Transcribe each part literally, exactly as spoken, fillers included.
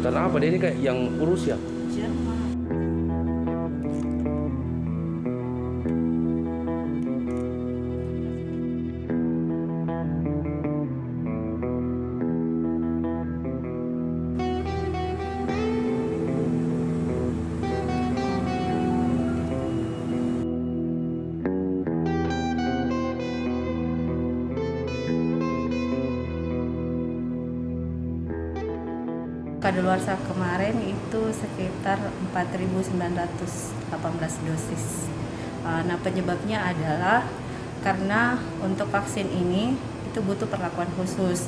ikutan apa deh, ini kayak yang urus ya. Kadaluarsa kemarin itu sekitar empat ribu sembilan ratus delapan belas dosis. Nah, penyebabnya adalah karena untuk vaksin ini itu butuh perlakuan khusus.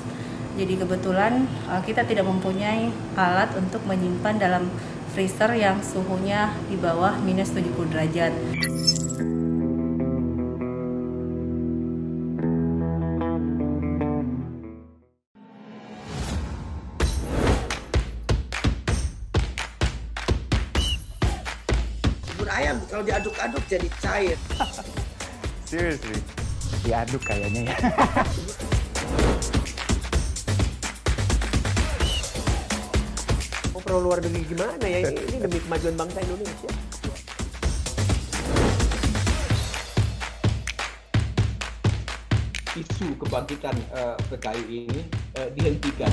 Jadi kebetulan kita tidak mempunyai alat untuk menyimpan dalam freezer yang suhunya di bawah minus tujuh puluh derajat. Ayam kalau diaduk-aduk jadi cair. Seriously, diaduk kayaknya ya. Oh, perlu luar negeri gimana ya ini, ini demi kemajuan bangsa Indonesia. Isu kebangkitan uh, P K I ini uh, dihentikan.